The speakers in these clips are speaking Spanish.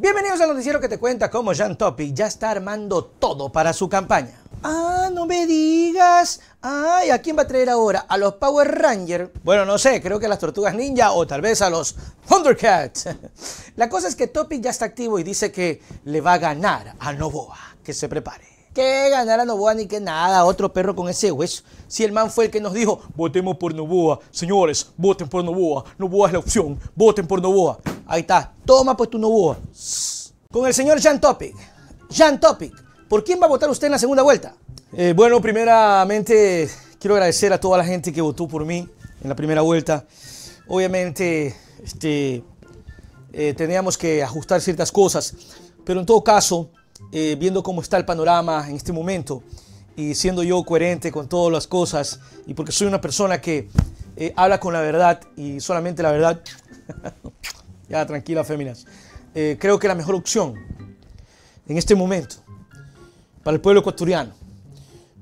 Bienvenidos al noticiero que te cuenta cómo Jan Topic ya está armando todo para su campaña. Ah, no me digas. Ay, ¿a quién va a traer ahora? ¿A los Power Rangers? Bueno, no sé, creo que a las Tortugas Ninja o tal vez a los Thundercats. La cosa es que Topic ya está activo y dice que le va a ganar a Noboa. Que se prepare. Que ganar a Noboa ni que nada, otro perro con ese hueso. Si el man fue el que nos dijo, votemos por Noboa, señores, voten por Noboa, Noboa es la opción, voten por Noboa. Ahí está, toma pues tu Noboa. Con el señor Jan Topic. Jan Topic, ¿por quién va a votar usted en la segunda vuelta? Bueno, primeramente quiero agradecer a toda la gente que votó por mí en la primera vuelta. Obviamente, teníamos que ajustar ciertas cosas, pero en todo caso, viendo cómo está el panorama en este momento y siendo yo coherente con todas las cosas y porque soy una persona que habla con la verdad y solamente la verdad, ya tranquila féminas, creo que la mejor opción en este momento para el pueblo ecuatoriano,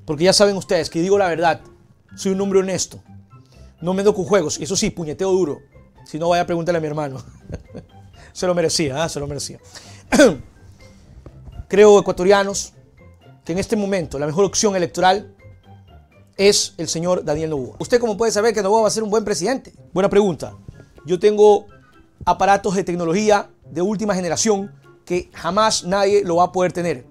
porque ya saben ustedes que digo la verdad, soy un hombre honesto, no me doy con juegos, y eso sí, puñeteo duro, si no vaya a preguntarle a mi hermano, se lo merecía, ¿eh? Se lo merecía. Creo, ecuatorianos, que en este momento la mejor opción electoral es el señor Daniel Noboa. ¿Usted cómo puede saber que Noboa va a ser un buen presidente? Buena pregunta. Yo tengo aparatos de tecnología de última generación que jamás nadie lo va a poder tener.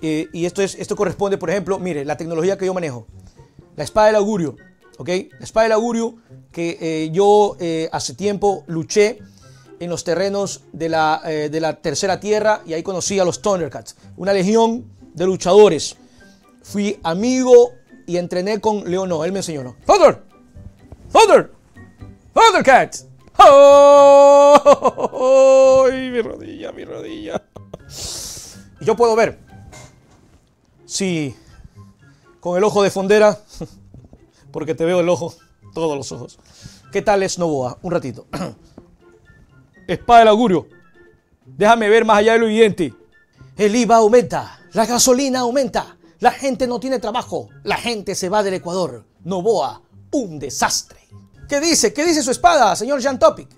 Y esto corresponde, por ejemplo, mire, la tecnología que yo manejo. La espada del augurio, ¿ok? La espada del augurio que yo hace tiempo luché en los terrenos de la tercera tierra y ahí conocí a los Thundercats, una legión de luchadores. Fui amigo y entrené con Leonor, él me enseñó, ¿no? ¡Thundercats! ¡Oh! ¡Ay, mi rodilla, mi rodilla! Y yo puedo ver si con el ojo de fondera, porque te veo el ojo, todos los ojos. ¿Qué tal es Noboa? Un ratito. Espada del augurio, déjame ver más allá de lo evidente. El IVA aumenta, la gasolina aumenta, la gente no tiene trabajo, la gente se va del Ecuador. Noboa, un desastre. ¿Qué dice? ¿Qué dice su espada, señor Jan Topic?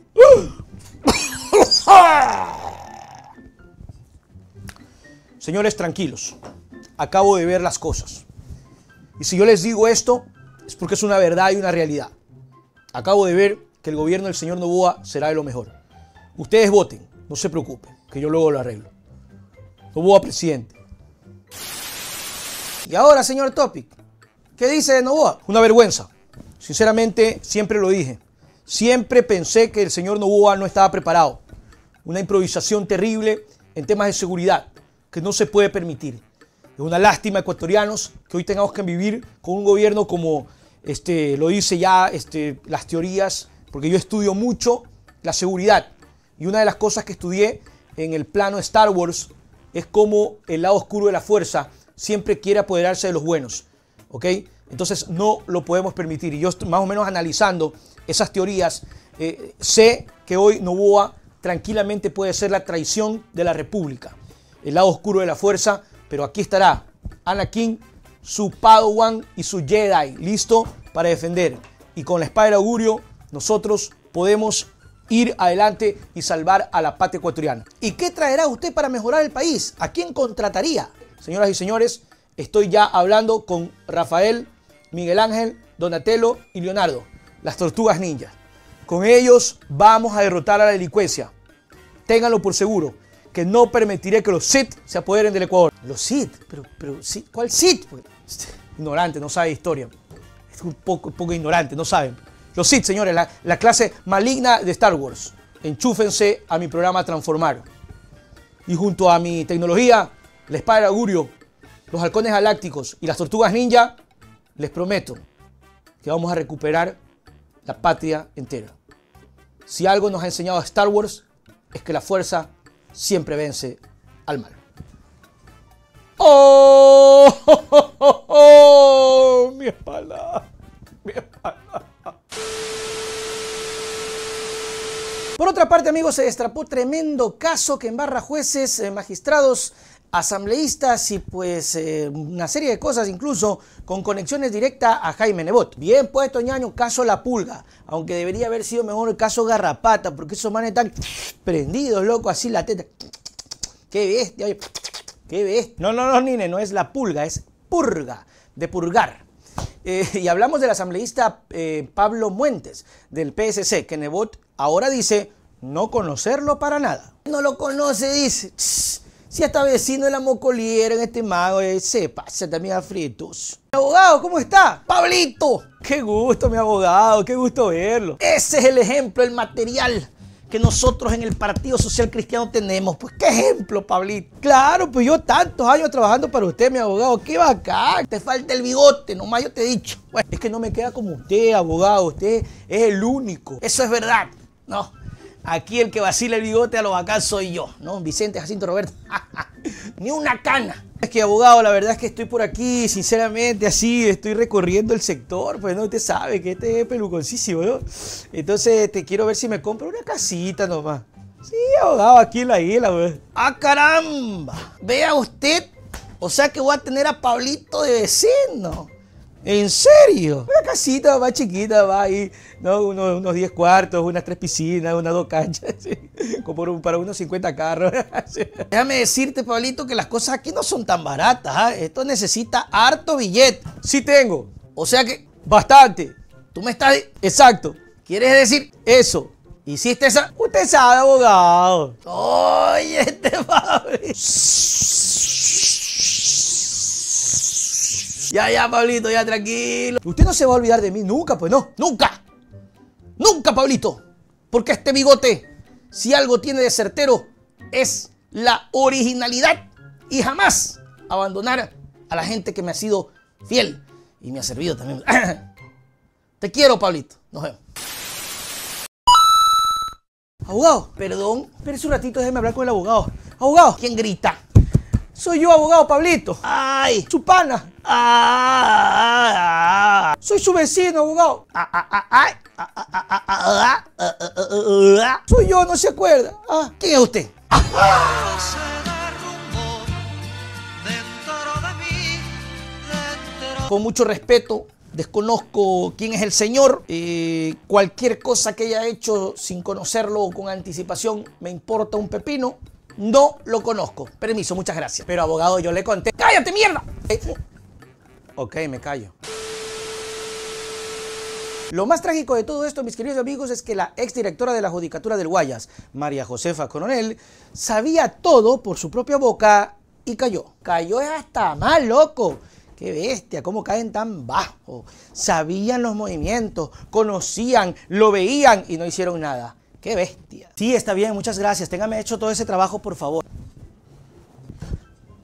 Señores, tranquilos, acabo de ver las cosas. Y si yo les digo esto, es porque es una verdad y una realidad. Acabo de ver que el gobierno del señor Noboa será de lo mejor. Ustedes voten, no se preocupen, que yo luego lo arreglo. Noboa presidente. Y ahora, señor Topic, ¿qué dice de Noboa? Una vergüenza. Sinceramente, siempre lo dije. Siempre pensé que el señor Noboa no estaba preparado. Una improvisación terrible en temas de seguridad que no se puede permitir. Es una lástima, ecuatorianos, que hoy tengamos que vivir con un gobierno como lo dice ya las teorías, porque yo estudio mucho la seguridad. Y una de las cosas que estudié en el plano Star Wars es cómo el lado oscuro de la fuerza siempre quiere apoderarse de los buenos, ¿ok? Entonces no lo podemos permitir. Y yo más o menos analizando esas teorías, sé que hoy Noboa tranquilamente puede ser la traición de la República. El lado oscuro de la fuerza, pero aquí estará Anakin, su Padawan y su Jedi, listo para defender. Y con la espada del augurio nosotros podemos ir adelante y salvar a la patria ecuatoriana. ¿Y qué traerá usted para mejorar el país? ¿A quién contrataría? Señoras y señores, estoy ya hablando con Rafael, Miguel Ángel, Donatello y Leonardo, las Tortugas Ninja. Con ellos vamos a derrotar a la delincuencia. Ténganlo por seguro, que no permitiré que los Sith se apoderen del Ecuador. ¿Los Sith? Pero ¿cuál Sith? Ignorante, no sabe historia. Es un poco ignorante, no saben. Los Sith, señores, la clase maligna de Star Wars. Enchúfense a mi programa Transformar. Y junto a mi tecnología, la espada del augurio, los halcones galácticos y las tortugas ninja, les prometo que vamos a recuperar la patria entera. Si algo nos ha enseñado Star Wars, es que la fuerza siempre vence al mal. ¡Oh! ¡Oh! ¡Mi espalda! ¡Mi espalda! Por otra parte, amigos, se destapó tremendo caso que embarra jueces, magistrados, asambleístas y pues una serie de cosas incluso con conexiones directas a Jaime Nebot. Bien puesto, ñaño, caso La Pulga, aunque debería haber sido mejor el caso Garrapata, porque esos manes están prendidos, loco, así la teta. ¡Qué bestia! Oye, ¡qué bestia! No, no, no, Nine, no es la pulga, es purga, de purgar. Y hablamos del asambleísta Pablo Muentes, del PSC, que Nebot ahora dice no conocerlo para nada. No lo conoce, dice. Si hasta vecino de la mocolera en este mago, se pasa también a fritos. Abogado, ¿cómo está? ¡Pablito! ¡Qué gusto, mi abogado! ¡Qué gusto verlo! Ese es el ejemplo, el material que nosotros en el Partido Social Cristiano tenemos. Pues qué ejemplo, Pablito. Claro, pues yo tantos años trabajando para usted, mi abogado. ¡Qué bacán! Te falta el bigote, nomás yo te he dicho. Bueno, es que no me queda como usted, abogado. Usted es el único. Eso es verdad. No, aquí el que vacila el bigote a lo bacán soy yo, ¿no? Vicente, Jacinto, Roberto. Ni una cana. Es que, abogado, la verdad es que estoy por aquí, sinceramente, así, estoy recorriendo el sector, pues no, usted sabe que este es peluconcísimo, ¿no? Entonces, te quiero ver si me compro una casita nomás. Sí, abogado, aquí en la isla, güey. ¡Ah, caramba! Vea usted, o sea que voy a tener a Pablito de vecino. ¿En serio? Una casita más chiquita, va ahí, ¿no? Unos 10 cuartos, unas 3 piscinas, unas 2 canchas, ¿sí? Como para unos 50 carros. ¿Sí? Déjame decirte, Pablito, que las cosas aquí no son tan baratas, ¿eh? Esto necesita harto billete. Sí tengo. O sea que, bastante. Tú me estás... Exacto. ¿Quieres decir eso? ¿Hiciste esa...? Usted sabe, abogado. Oye, este Pablito. Ya, ya, Pablito, ya, tranquilo. Usted no se va a olvidar de mí nunca, pues no. ¡Nunca! ¡Nunca, Pablito! Porque este bigote, si algo tiene de certero, es la originalidad. Y jamás abandonar a la gente que me ha sido fiel. Y me ha servido también. Te quiero, Pablito. Nos vemos. Abogado, perdón. Espérese un ratito, déjeme hablar con el abogado. Abogado, ¿quién grita? Soy yo, abogado, Pablito. ¡Ay! ¡Su pana! ¡Ah! Soy su vecino, abogado. Soy yo, no se acuerda. ¿Quién es usted? Con mucho respeto, desconozco quién es el señor. Cualquier cosa que haya hecho sin conocerlo o con anticipación me importa un pepino. No lo conozco. Permiso, muchas gracias. Pero, abogado, yo le conté. ¡Cállate, mierda! Ok, me callo. Lo más trágico de todo esto, mis queridos amigos, es que la exdirectora de la Judicatura del Guayas, María Josefa Coronel, sabía todo por su propia boca y cayó. Cayó es hasta más, loco. ¡Qué bestia! ¿Cómo caen tan bajo? Sabían los movimientos, conocían, lo veían y no hicieron nada. ¡Qué bestia! Sí, está bien, muchas gracias. Téngame hecho todo ese trabajo, por favor.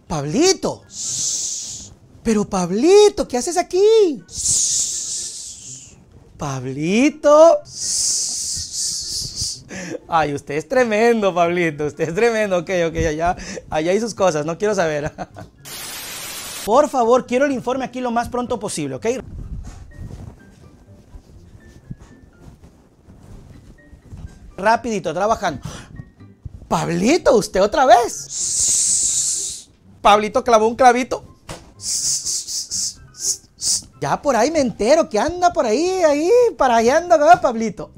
¡Pablito! Shh. ¡Pero, Pablito! ¿Qué haces aquí? Shh. ¡Pablito! Shh. ¡Ay, usted es tremendo, Pablito! Usted es tremendo. Ok, allá hay sus cosas. No quiero saber. Por favor, quiero el informe aquí lo más pronto posible, ¿ok? Rapidito, trabajando. Pablito, usted otra vez. Pablito clavó un clavito. Ya por ahí me entero que anda por ahí, para allá anda, ¿verdad, Pablito?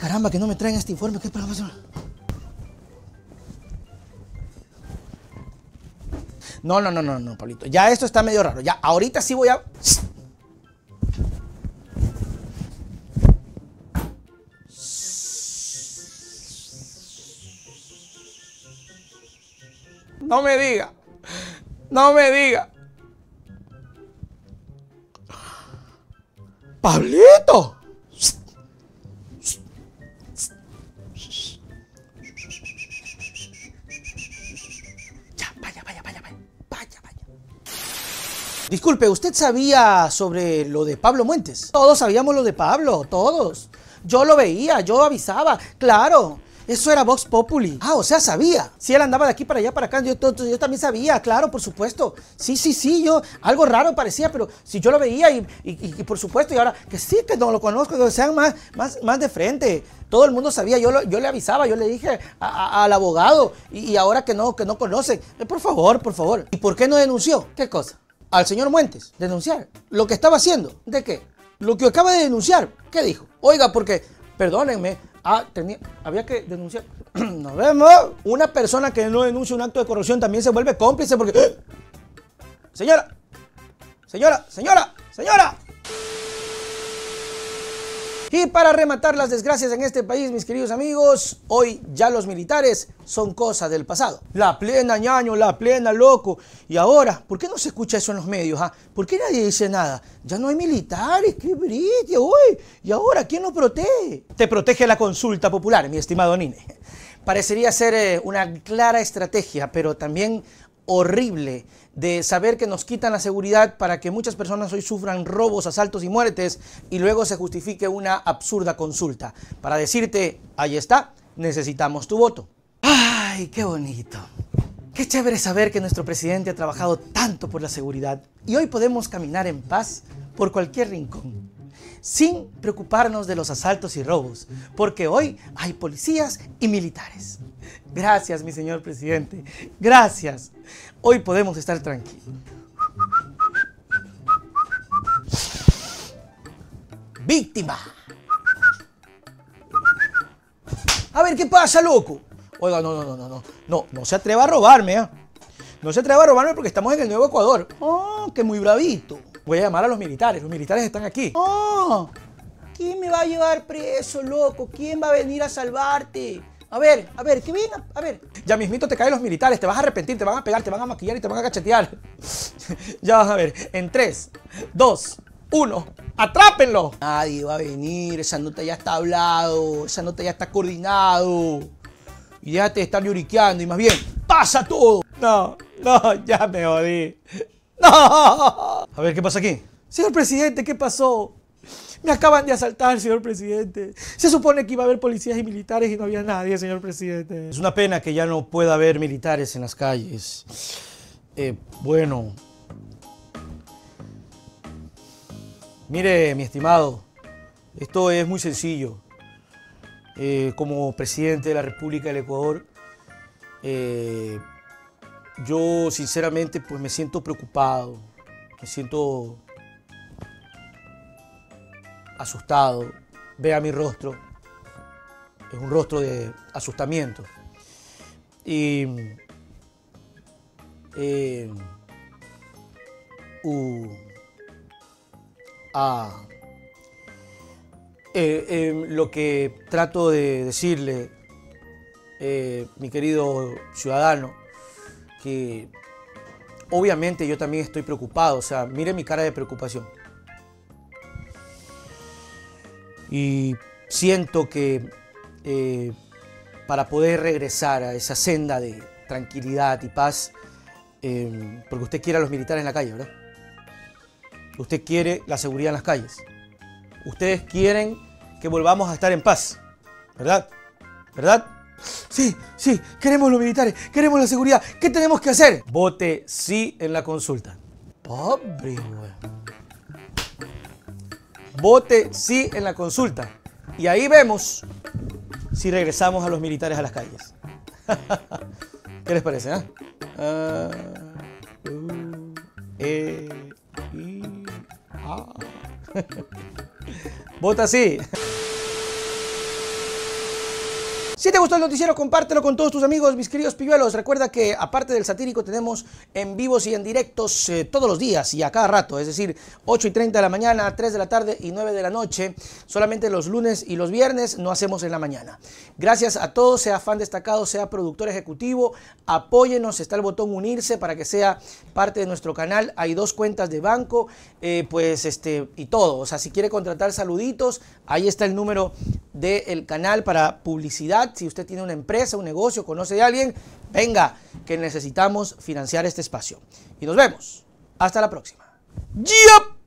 Caramba, que no me traen este informe. ¿Qué pasa? No, no, no, no, no, Pablito. Ya esto está medio raro. Ya, ahorita sí voy a... No me diga. No me diga. ¡Pablito! Disculpe, ¿usted sabía sobre lo de Pablo Muentes? Todos sabíamos lo de Pablo, todos. Yo lo veía, yo avisaba, claro. Eso era Vox Populi. Ah, o sea, sabía. Si él andaba de aquí para allá, para acá, yo también sabía, claro, por supuesto. Sí, yo, algo raro parecía, pero si yo lo veía y por supuesto, y ahora que sí, que no lo conozco, que sean más de frente. Todo el mundo sabía, yo le avisaba, yo le dije al abogado y ahora que no conoce. Por favor, por favor. ¿Y por qué no denunció? ¿Qué cosa? Al señor Muentes, denunciar lo que estaba haciendo. ¿De qué? lo que acaba de denunciar. ¿Qué dijo? Oiga, porque, perdónenme, había que denunciar. Nos vemos. Una persona que no denuncia un acto de corrupción también se vuelve cómplice porque... Señora, señora, señora, señora. Y para rematar las desgracias en este país, mis queridos amigos, hoy ya los militares son cosa del pasado. La plena, ñaño, la plena, loco. Y ahora, ¿por qué no se escucha eso en los medios? ¿Ah? ¿Por qué nadie dice nada? Ya no hay militares, qué brillo, uy. Y ahora, ¿quién nos protege? Te protege la consulta popular, mi estimado Nine. Parecería ser una clara estrategia, pero también horrible, de saber que nos quitan la seguridad para que muchas personas hoy sufran robos, asaltos y muertes y luego se justifique una absurda consulta para decirte, ahí está, necesitamos tu voto. ¡Ay, qué bonito! Qué chévere saber que nuestro presidente ha trabajado tanto por la seguridad y hoy podemos caminar en paz por cualquier rincón, sin preocuparnos de los asaltos y robos, porque hoy hay policías y militares. Gracias, mi señor presidente. Gracias. Hoy podemos estar tranquilos. Víctima. A ver, ¿qué pasa, loco? Oiga, no se atreva a robarme, ¿eh? No se atreva a robarme porque estamos en el nuevo Ecuador. Oh, que muy bravito. Voy a llamar a los militares están aquí. ¡Oh! ¿Quién me va a llevar preso, loco? ¿Quién va a venir a salvarte? A ver, que venga, a ver. Ya mismito te caen los militares, te vas a arrepentir, te van a pegar, te van a maquillar y te van a cachetear. Ya vas a ver, en 3, 2, 1, ¡atrápenlo! Nadie va a venir, esa nota ya está hablado, esa nota ya está coordinado. Y déjate de estar lloriqueando y más bien, ¡pasa todo! No, ya me jodí. ¡No! A ver, ¿qué pasa aquí? Señor presidente, ¿qué pasó? Me acaban de asaltar, señor presidente. Se supone que iba a haber policías y militares y no había nadie, señor presidente. Es una pena que ya no pueda haber militares en las calles. Bueno. Mire, mi estimado, esto es muy sencillo. Como presidente de la República del Ecuador, yo sinceramente pues me siento preocupado, me siento asustado. Vea mi rostro, es un rostro de asustamiento. Y lo que trato de decirle, mi querido ciudadano, que obviamente yo también estoy preocupado, o sea, mire mi cara de preocupación. Y siento que para poder regresar a esa senda de tranquilidad y paz, porque usted quiere a los militares en la calle, ¿verdad? Usted quiere la seguridad en las calles. Ustedes quieren que volvamos a estar en paz, ¿verdad? ¿Verdad? Sí, sí, queremos los militares, queremos la seguridad. ¿Qué tenemos que hacer? Vote sí en la consulta. Pobre, güey. Vote sí en la consulta. Y ahí vemos si regresamos a los militares a las calles. ¿Qué les parece? Vota sí. Si te gustó el noticiero, compártelo con todos tus amigos, mis queridos pilluelos. Recuerda que, aparte del satírico, tenemos en vivos y en directos todos los días y a cada rato. Es decir, 8:30 de la mañana, 3 de la tarde y 9 de la noche. Solamente los lunes y los viernes no hacemos en la mañana. Gracias a todos, sea fan destacado, sea productor ejecutivo. Apóyenos, está el botón unirse para que sea parte de nuestro canal. Hay dos cuentas de banco, y todo. O sea, si quiere contratar saluditos, ahí está el número del canal para publicidad. Si usted tiene una empresa, un negocio, conoce a alguien, venga, que necesitamos financiar este espacio. Y nos vemos. Hasta la próxima. ¡Yup!